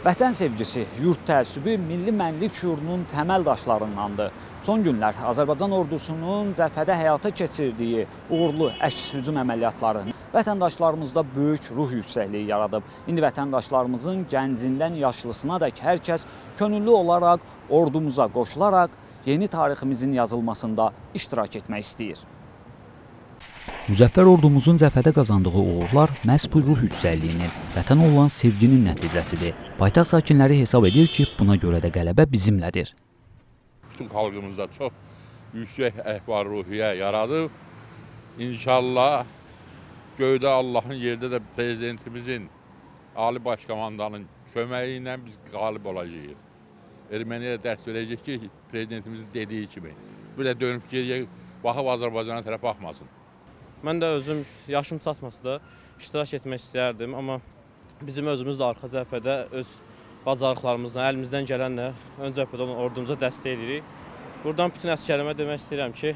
Vətən sevgisi, yurt təəssübü milli mənlik şüurunun təməl daşlarındandır. Son günlər Azərbaycan ordusunun cəbhədə həyata keçirdiyi uğurlu əks-hücum əməliyyatları vətəndaşlarımızda böyük ruh yüksəkliyi yaradıb. İndi vətəndaşlarımızın gəncindən yaşlısına dək hər kəs könüllü olaraq ordumuza qoşularaq yeni tariximizin yazılmasında iştirak etmək istəyir. Müzəffər ordumuzun cəbhədə qazandığı uğurlar məhz bu ruh yüksəkliyinin, vətən olan sevginin nəticəsidir. Paytaxt sakinləri hesab edir ki, buna görə də qələbə bizimlədir. Bütün xalqımızda çox yüksək əhval ruhiyyə yaradıb. İnşallah göydə Allahın, yerdə də prezidentimizin, Ali Başkomandanın köməyi ilə biz qalib olacağıq. Erməniyə dərs verəcək ki, prezidentimizin dediyi kimi, belə dönüb geriyə baxıb Azərbaycana tərəf baxmasın. Mən də özüm yaşım çatmasa da iştirak etmək istəyərdim, amma bizim özümüz də arxa cəbhədə öz bacarıqlarımızla, əlimizdən gələnlə ön cəbhədə olan ordumuza dəstək edirik. Buradan bütün əsgərimə demək istəyirəm ki,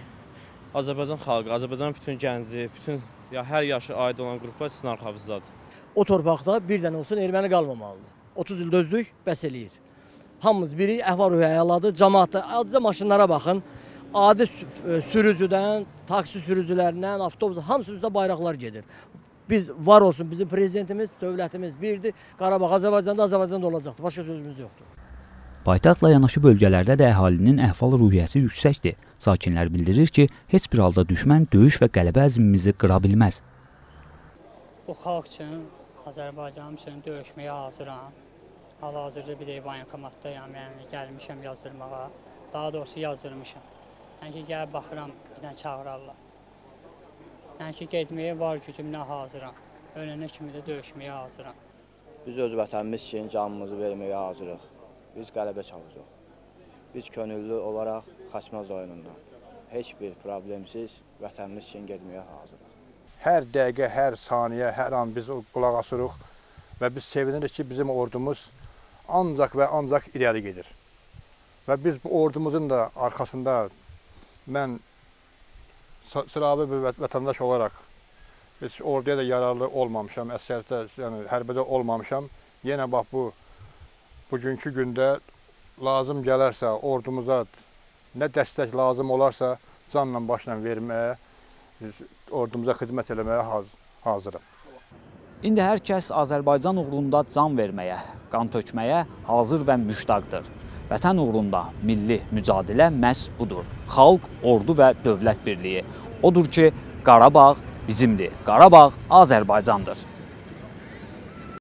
Azərbaycan xalqı, Azərbaycanın bütün gənci, bütün hər yaşı aid olan qruplar sizin arxavızdadır. O torpaqda bir dənə olsun erməni qalmamalıdır. 30 il dözdük, bəs eləyir. Hamımız biri əhval-ruhiyyə aladı, cəmaatda, adicə maşınlara baxın. Adi sürücüdən, taksi sürücülərindən, avtobusdan, hamısı üstə bayraqlar gedir. Biz var olsun, bizim prezidentimiz, dövlətimiz birdir. Qarabağ Azərbaycanda, Azərbaycanda olacaqdır. Başqa sözümüz yoxdur. Paytaxtla yanaşı bölgələrdə də əhalinin əhval-ruhiyyəsi yüksəkdir. Sakinlər bildirir ki, heç bir halda düşmən döyüş və qələbə əzmimizi qıra bilməz. Bu xalq üçün, Azərbaycan üçün döyüşməyə hazıram. Hal-hazırda bir deyib bankomatdayam, yəni gəlmişəm yazdırmağa, daha doğrusu yazdırmışam. Yəni ki, gəlib baxıram, birdən çağırarlar. Yəni ki, getməyə var gücümlə hazıram. Ölənə kimi də döyüşməyə hazıram. Biz öz vətənimiz üçün canımızı verməyə hazırıq. Biz qələbə çalışırıq. Biz könüllü olaraq Xaçmaz oyunundan heç bir problemsiz vətənimiz üçün getməyə hazırıq. Hər dəqiqə, hər saniyə, hər an biz qulaq asırıq və biz sevinirik ki, bizim ordumuz ancaq və ancaq irəli gedir. Və biz bu ordumuzun da arkasında mən sıravi bir vətəndaş olaraq heç orduya da yararlı olmamışam, əsgərlikdə, yəni hərbədə olmamışam. Yenə bax bu, bugünkü gündə lazım gələrsə, ordumuza nə dəstək lazım olarsa canla başla verməyə, ordumuza xidmət eləməyə hazıram. İndi hər kəs Azərbaycan uğrunda can verməyə, qan tökməyə hazır və müştaqdır. Vətən uğrunda milli mücadilə məhz budur. Xalq, ordu və dövlət birliyi. Odur ki, Qarabağ bizimdir, Qarabağ Azərbaycandır.